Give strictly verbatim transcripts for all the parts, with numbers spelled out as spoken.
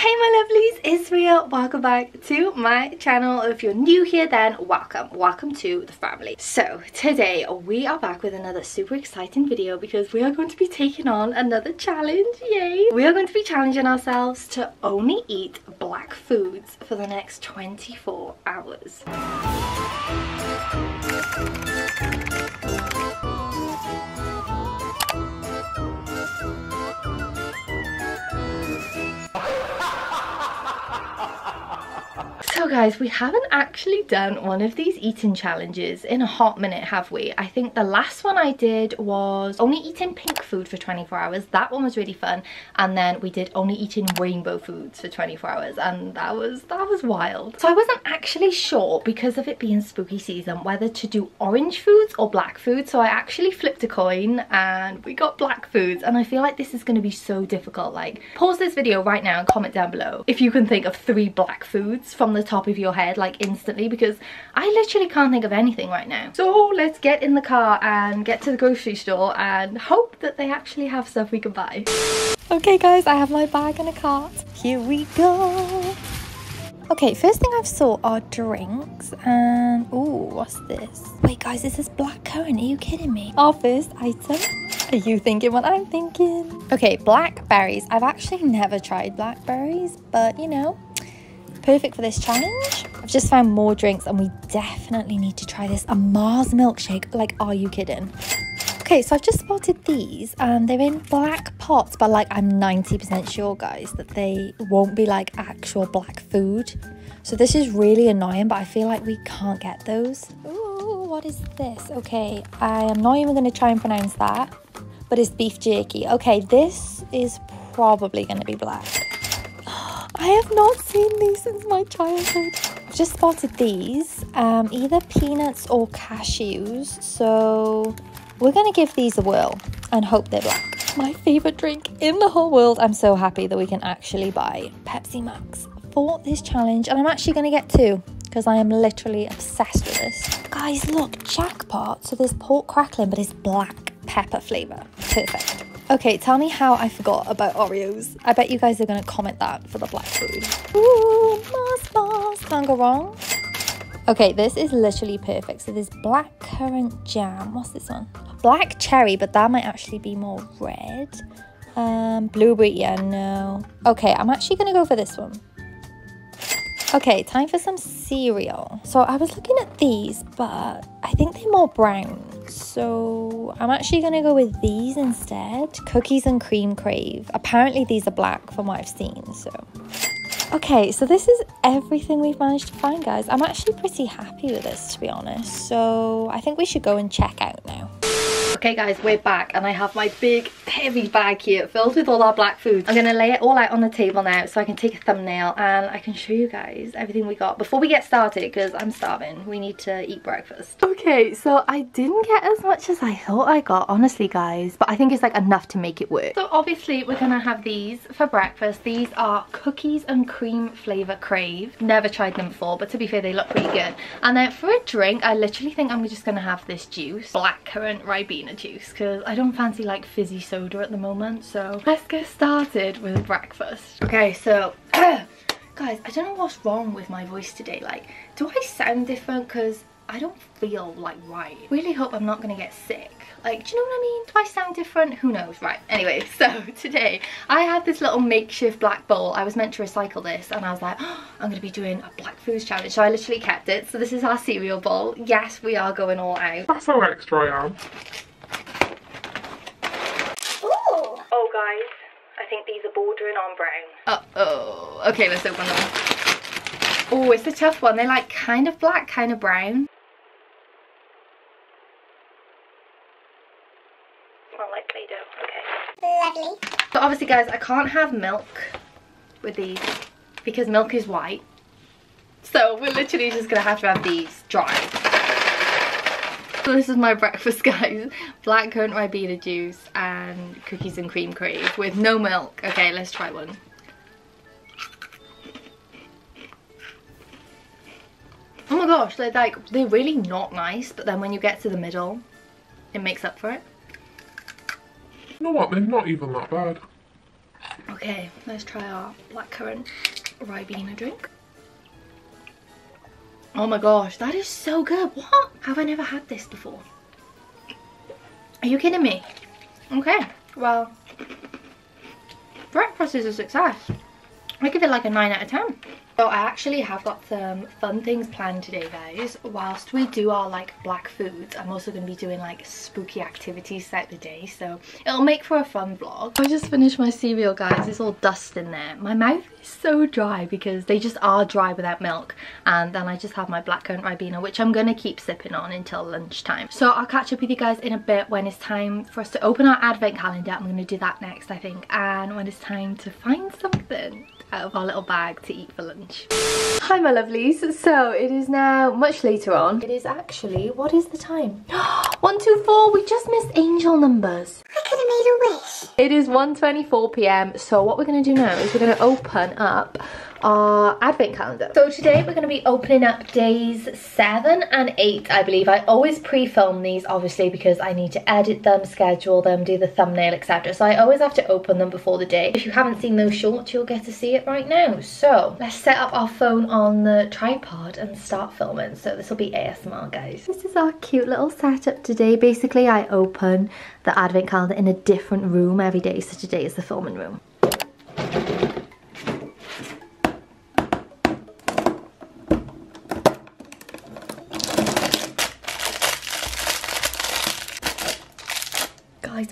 Hey my lovelies, it's Rhia. Welcome back to my channel. If you're new here, then welcome. Welcome to the family. So today we are back with another super exciting video because we are going to be taking on another challenge. Yay! We are going to be challenging ourselves to only eat black foods for the next twenty-four hours. So guys, we haven't actually done one of these eating challenges in a hot minute, have we? I think the last one I did was only eating pink food for twenty-four hours. That one was really fun. And then we did only eating rainbow foods for twenty-four hours, and that was that was wild. So I wasn't actually sure, because of it being spooky season, whether to do orange foods or black foods. So I actually flipped a coin and we got black foods, and I feel like this is going to be so difficult. Like, pause this video right now and comment down below if you can think of three black foods from the top of your head, like instantly, because I literally can't think of anything right now. So let's get in the car and get to the grocery store and hope that they actually have stuff we can buy. Okay guys, I have my bag and a cart. Here we go. Okay, first thing I've saw are drinks and oh, what's this? Wait guys, this is blackcurrant, are you kidding me? Our first item. Are you thinking what I'm thinking? Okay, blackberries. I've actually never tried blackberries, but you know, perfect for this challenge. I've just found more drinks and we definitely need to try this. A Mars milkshake, like, are you kidding? Okay, so I've just spotted these and they're in black pots, but like, I'm ninety percent sure guys that they won't be like actual black food. So this is really annoying, but I feel like we can't get those. Ooh, what is this? Okay, I am not even gonna try and pronounce that, but it's beef jerky. Okay, this is probably gonna be black. I have not seen these since my childhood. I've just spotted these, um, either peanuts or cashews. So we're gonna give these a whirl and hope they're black. My favorite drink in the whole world. I'm so happy that we can actually buy Pepsi Max for this challenge. And I'm actually gonna get two because I am literally obsessed with this. Guys, look, jackpot. So there's pork crackling, but it's black pepper flavor. Perfect. Okay, tell me how I forgot about Oreos. I bet you guys are going to comment that for the black food. Ooh, Mars Bars. Can't go wrong. Okay, this is literally perfect. So there's blackcurrant jam. What's this one? Black cherry, but that might actually be more red. Um, blueberry, yeah, no. Okay, I'm actually going to go for this one. Okay, time for some cereal. So I was looking at these, but I think they're more brown. So I'm actually gonna go with these instead. Cookies and cream Crave. Apparently these are black from what I've seen, so. Okay, so this is everything we've managed to find, guys. I'm actually pretty happy with this, to be honest. So I think we should go and check out now. Okay guys, we're back and I have my big heavy bag here filled with all our black foods. I'm gonna lay it all out on the table now so I can take a thumbnail and I can show you guys everything we got before we get started, because I'm starving. We need to eat breakfast. Okay, so I didn't get as much as I thought I got, honestly guys, but I think it's like enough to make it work. So obviously we're gonna have these for breakfast. These are cookies and cream flavor Crave. Never tried them before, but to be fair they look pretty good. And then for a drink, I literally think I'm just gonna have this juice, blackcurrant Ribena juice, because I don't fancy like fizzy soda at the moment. So let's get started with breakfast. Okay, so guys, I don't know what's wrong with my voice today. Like, do I sound different? Because I don't feel like right. Really hope I'm not gonna get sick. Like, do you know what I mean? Do I sound different? Who knows? Right, anyway, so today I had this little makeshift black bowl. I was meant to recycle this and I was like, oh, I'm gonna be doing a black foods challenge, so I literally kept it. So this is our cereal bowl. Yes, we are going all out. That's how extra I am. Oh guys, I think these are bordering on brown. Uh-oh. Okay, let's open them. Oh, it's a tough one. They're like kind of black, kind of brown. Well, like they do. Okay. Lovely. So obviously guys, I can't have milk with these because milk is white. So we're literally just going to have to have these dry. So this is my breakfast guys, blackcurrant Ribena juice and cookies and cream Crave with no milk. Okay, let's try one. Oh my gosh, they're like, they're really not nice, but then when you get to the middle, it makes up for it. You know what, they're not even that bad. Okay, let's try our blackcurrant Ribena drink. Oh my gosh, that is so good. What? Have I never had this before? Are you kidding me? Okay, well, breakfast is a success. I give it like a nine out of ten. So I actually have got some fun things planned today, guys. Whilst we do our like black foods, I'm also going to be doing like spooky activities throughout the day, so it'll make for a fun vlog. I just finished my cereal, guys. It's all dust in there. My mouth is so dry because they just are dry without milk. And then I just have my blackcurrant Ribena, which I'm going to keep sipping on until lunchtime. So I'll catch up with you guys in a bit when it's time for us to open our advent calendar. I'm going to do that next, I think. And when it's time to find something out of our little bag to eat for lunch. Hi my lovelies, so it is now much later on. It is actually, what is the time? one two four, we just missed angel numbers. I could have made a wish. It is one twenty-four p m, so what we're going to do now is we're going to open up our advent calendar. So today we're going to be opening up days seven and eight, I believe. I always pre-film these, obviously, because I need to edit them, schedule them, do the thumbnail, etc. So I always have to open them before the day. If you haven't seen those shorts, you'll get to see it right now. So let's set up our phone on the tripod and start filming. So this will be A S M R, guys. This is our cute little setup today. Basically, I open the advent calendar in a different room every day, so today is the filming room.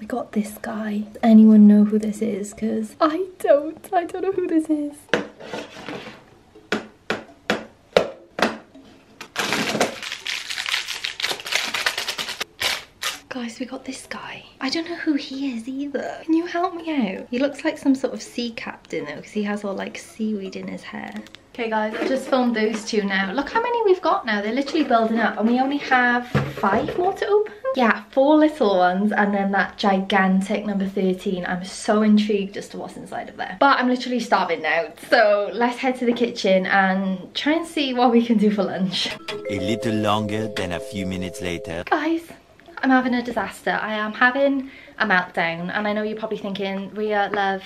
We got this guy. Does anyone know who this is? Because I don't. I don't know who this is. Guys, we got this guy. I don't know who he is either. Can you help me out? He looks like some sort of sea captain though, because he has all like seaweed in his hair. Okay guys, I just filmed those two now. Look how many we've got now. They're literally building up and we only have five more to open. Yeah, four little ones and then that gigantic number thirteen. I'm so intrigued as to what's inside of there. But I'm literally starving now. So let's head to the kitchen and try and see what we can do for lunch. A little longer than a few minutes later. Guys, I'm having a disaster. I am having a meltdown. And I know you're probably thinking, Rhia, love,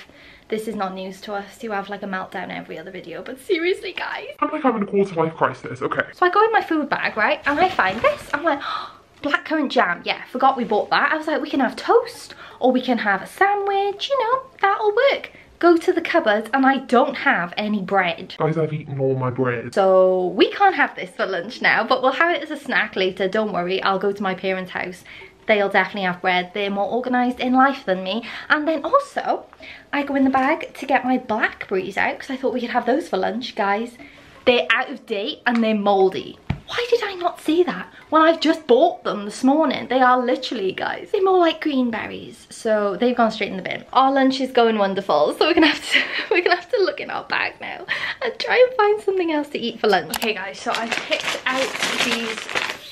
this is not news to us. You have like a meltdown every other video, but seriously, guys. I'm like having a quarter-life crisis, okay. So I go in my food bag, right, and I find this. I'm like, oh, blackcurrant jam. Yeah, forgot we bought that. I was like, we can have toast, or we can have a sandwich, you know, that'll work. Go to the cupboard, and I don't have any bread. Guys, I've eaten all my bread. So we can't have this for lunch now, but we'll have it as a snack later. Don't worry, I'll go to my parents' house. They'll definitely have bread. They're more organised in life than me. And then also, I go in the bag to get my blackberries out because I thought we could have those for lunch. Guys, they're out of date and they're mouldy. Why did I not see that? Well, I've just bought them this morning. They are literally, guys, they're more like green berries. So they've gone straight in the bin. Our lunch is going wonderful. So we're gonna have to, we're gonna have to look in our bag now and try and find something else to eat for lunch. Okay, guys, so I picked out these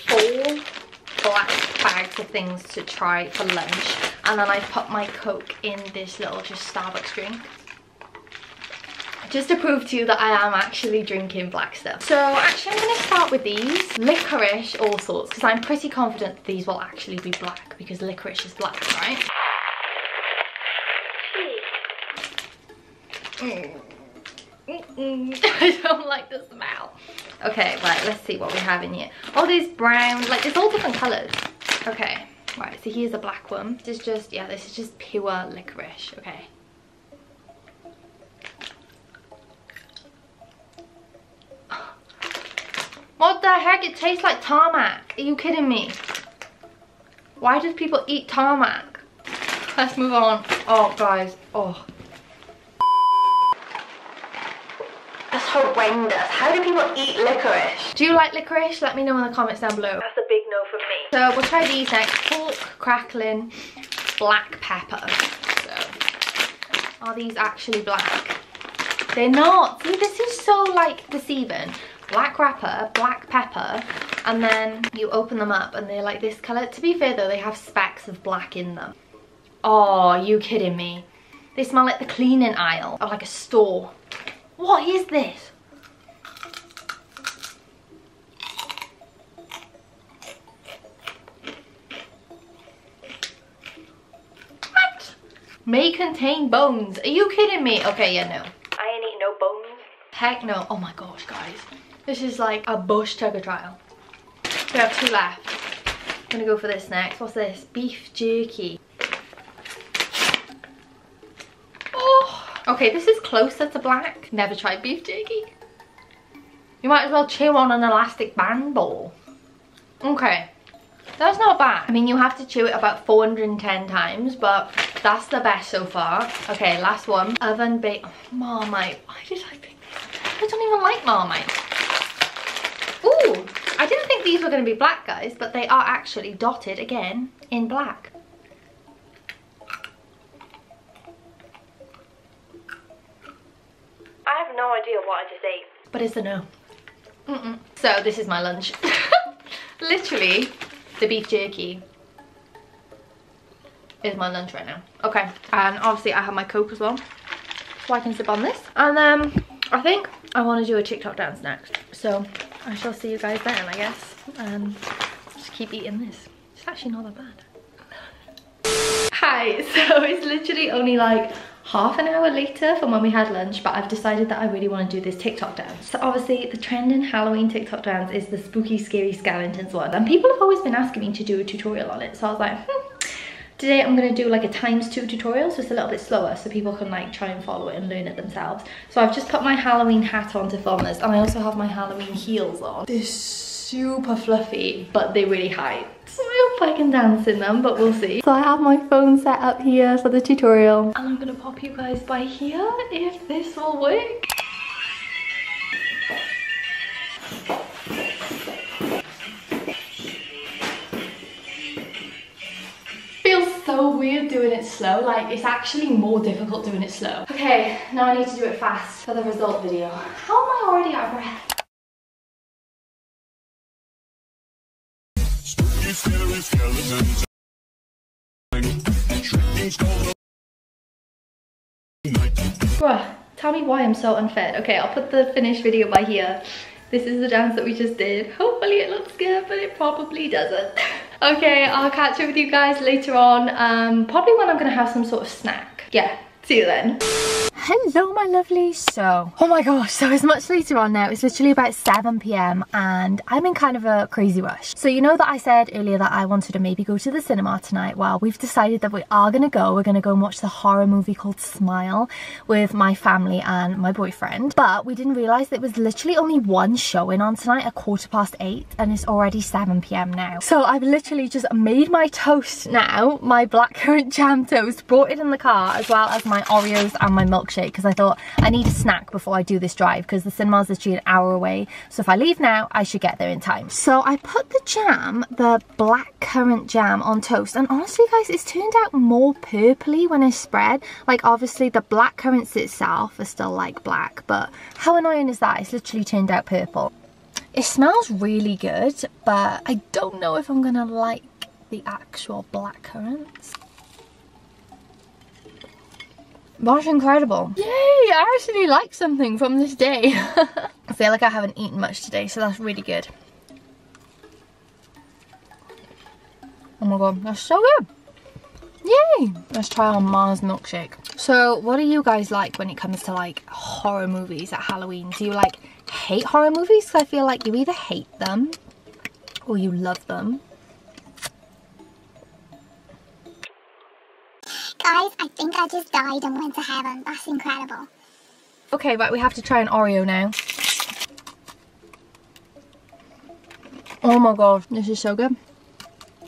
four black bags of things to try for lunch, and then I put my Coke in this little just Starbucks drink just to prove to you that I am actually drinking black stuff. So actually I'm going to start with these licorice all sorts, because I'm pretty confident that these will actually be black because licorice is black, right? mm. Mm-mm. I don't like the smell. Okay, right, let's see what we have in here. Oh, there's brown, like it's all different colours. Okay, right, so here's a black one. This is just, yeah, this is just pure licorice, okay. What the heck, it tastes like tarmac. Are you kidding me? Why do people eat tarmac? Let's move on. Oh, guys, oh. Horrendous. How do people eat licorice? Do you like licorice? Let me know in the comments down below. That's a big no from me. So we'll try these next. Pork crackling black pepper. So, are these actually black? They're not. See, this is so like deceiving. Black wrapper, black pepper, and then you open them up and they're like this colour. To be fair though, they have specks of black in them. Oh, are you kidding me? They smell like the cleaning aisle or like a store. What is this? What? may contain bones. Are you kidding me? Okay, yeah, no. I ain't eating no bones. Heck no. Oh my gosh, guys. This is like a bush tucker trial. We have two left. I'm gonna go for this next. What's this? Beef jerky. Oh! Okay, this is closer to black. Never tried beef jerky. You might as well chew on an elastic band ball. Okay. That's not bad. I mean, you have to chew it about four hundred and ten times, but that's the best so far. Okay, last one. Oven baked. Oh, Marmite. Why did I pick this? I don't even like Marmite. Ooh, I didn't think these were going to be black, guys, but they are actually dotted again in black. I have no idea what I just ate. But it's a no. Mm-mm. So this is my lunch. Literally. The beef jerky is my lunch right now. Okay, and obviously I have my Coke as well, so I can sip on this. And then um, I think I want to do a TikTok dance next, so I shall see you guys then, I guess. And um, just keep eating this. It's actually not that bad. Hi, so it's literally only like half an hour later from when we had lunch, but I've decided that I really want to do this TikTok dance. So obviously the trend in Halloween TikTok dance is the spooky scary skeletons one, and people have always been asking me to do a tutorial on it, so I was like, hmm. Today I'm going to do like a times two tutorial, so it's a little bit slower so people can like try and follow it and learn it themselves. So I've just put my Halloween hat on to film this, and I also have my Halloween heels on. They're super fluffy, but they're really high. So I hope I can dance in them, but we'll see. So I have my phone set up here for the tutorial. And I'm going to pop you guys by here if this will work. So weird doing it slow, like it's actually more difficult doing it slow. Okay, now I need to do it fast for the result video. How am I already out of breath? Bruh, tell me why I'm so unfed. Okay, I'll put the finished video by here. This is the dance that we just did. Hopefully it looks good, but it probably doesn't. Okay, I'll catch up with you guys later on. Um, probably when I'm gonna have some sort of snack. Yeah, see you then. Hello my lovely. So, oh my gosh, so it's much later on now. It's literally about seven p m and I'm in kind of a crazy rush. So you know that I said earlier that I wanted to maybe go to the cinema tonight. Well, we've decided that we are going to go. We're going to go and watch the horror movie called Smile with my family and my boyfriend. But we didn't realise there was literally only one showing on tonight at quarter past eight, and it's already seven p m now. So I've literally just made my toast now, my blackcurrant jam toast, brought it in the car as well as my Oreos and my milkshake, because I thought I need a snack before I do this drive, because the cinema's literally an hour away, so if I leave now I should get there in time. So I put the jam, the blackcurrant jam, on toast, and honestly guys, it's turned out more purpley when I spread. Like obviously the blackcurrants itself are still like black, but how annoying is that? It's literally turned out purple. It smells really good, but I don't know if I'm gonna like the actual blackcurrants. That's incredible. Yay, I actually like something from this day. I feel like I haven't eaten much today, so that's really good. Oh my god, that's so good. Yay. Let's try our Mars milkshake. So what do you guys like when it comes to like horror movies at Halloween? Do you like hate horror movies? Because I feel like you either hate them or you love them. Guys, I think I just died and went to heaven. That's incredible. Okay, right, we have to try an Oreo now. Oh my god, this is so good.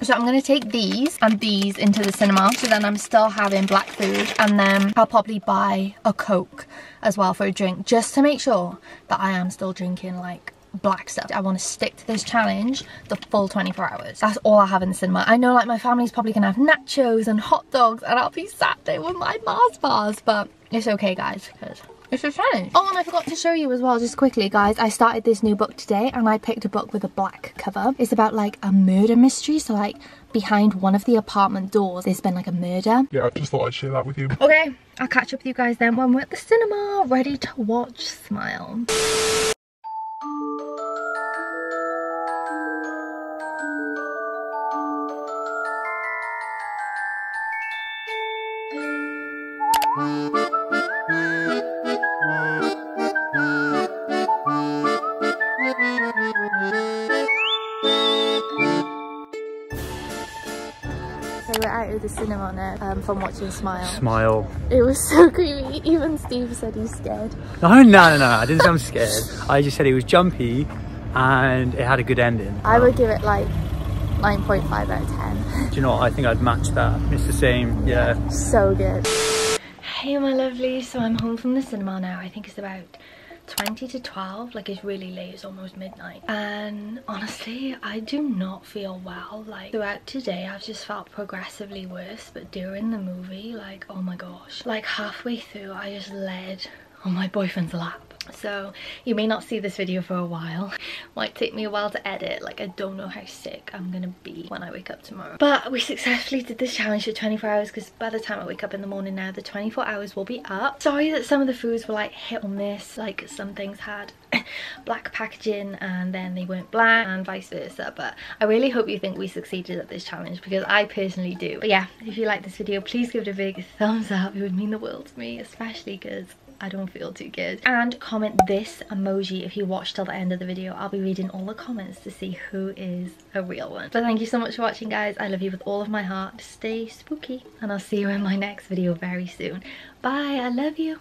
So I'm going to take these and these into the cinema, so then I'm still having black food, and then I'll probably buy a Coke as well for a drink, just to make sure that I am still drinking like black stuff. I want to stick to this challenge the full twenty-four hours. That's all I have in the cinema. I know like my family's probably gonna have nachos and hot dogs, and I'll be sat there with my Mars bars, but it's okay guys, because it's a challenge. Oh, and I forgot to show you as well, just quickly guys, I started this new book today, and I picked a book with a black cover. It's about like a murder mystery, so like behind one of the apartment doors there's been like a murder. Yeah, I just thought I'd share that with you. Okay, I'll catch up with you guys then when we're at the cinema, ready to watch Smile. Thank you. of the cinema now um, from watching Smile. Smile. It was so creepy. Even Steve said he's scared. No, no, no, no. I didn't say I'm scared. I just said it was jumpy and it had a good ending. I um, would give it like nine point five out of ten. Do you know what? I think I'd match that. It's the same. Yeah. Yeah. So good. Hey, my lovely. So I'm home from the cinema now. I think it's about twenty to twelve, like it's really late, it's almost midnight, and honestly I do not feel well. Like throughout today I've just felt progressively worse, but during the movie, like oh my gosh, like halfway through I just laid on my boyfriend's lap. So you may not see this video for a while. Might take me a while to edit. Like I don't know how sick I'm gonna be when I wake up tomorrow. But we successfully did this challenge for twenty-four hours, because by the time I wake up in the morning now, the twenty-four hours will be up. Sorry that some of the foods were like hit on this, like some things had black packaging and then they weren't black and vice versa, but I really hope you think we succeeded at this challenge, because I personally do. But yeah, if you like this video, please give it a big thumbs up. It would mean the world to me, especially because I don't feel too good. And comment this emoji if you watch till the end of the video. I'll be reading all the comments to see who is a real one. But thank you so much for watching, guys. I love you with all of my heart. Stay spooky and I'll see you in my next video very soon. Bye. I love you.